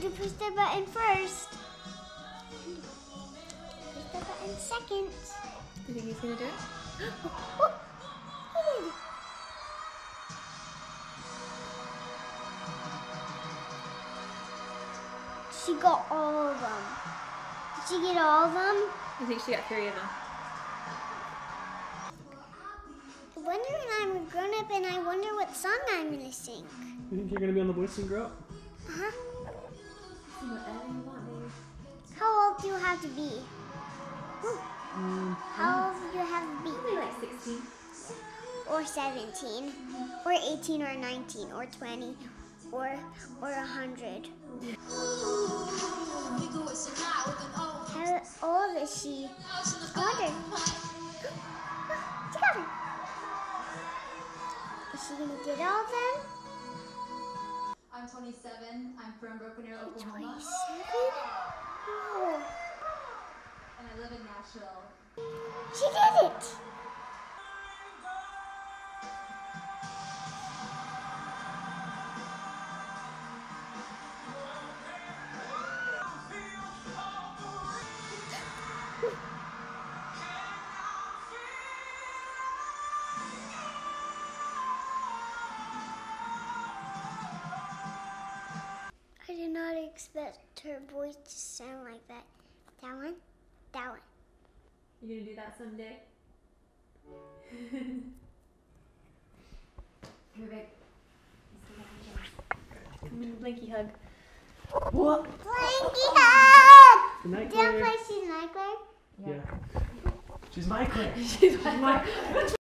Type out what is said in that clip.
going to push the button first. Push the button second. You think he's going to do it? Oh, she got all of them. Did she get all of them? I think she got 3 of them. I wonder when I'm a grown up and I wonder what song I'm going to sing. You think you're going to be on The Voice and grow up? Uh-huh. How old do you have to be? How old do you have to be? Probably like 16. Or 17. Or 18 or 19 or 20 or 100. How old is she? I wonder. She got her. Is she going to get all of them? I'm 27. I'm from Broken Air, Oklahoma. 27? Oh. And I live in Nashville. She did it! I did not expect her voice to sound like that. That one? That one. You gonna do that someday? Perfect. Come in, Blinky hug. What? Blinky hug! Good night, Claire. Did I play She's My Claire? Yeah. She's My Claire. She's My Claire.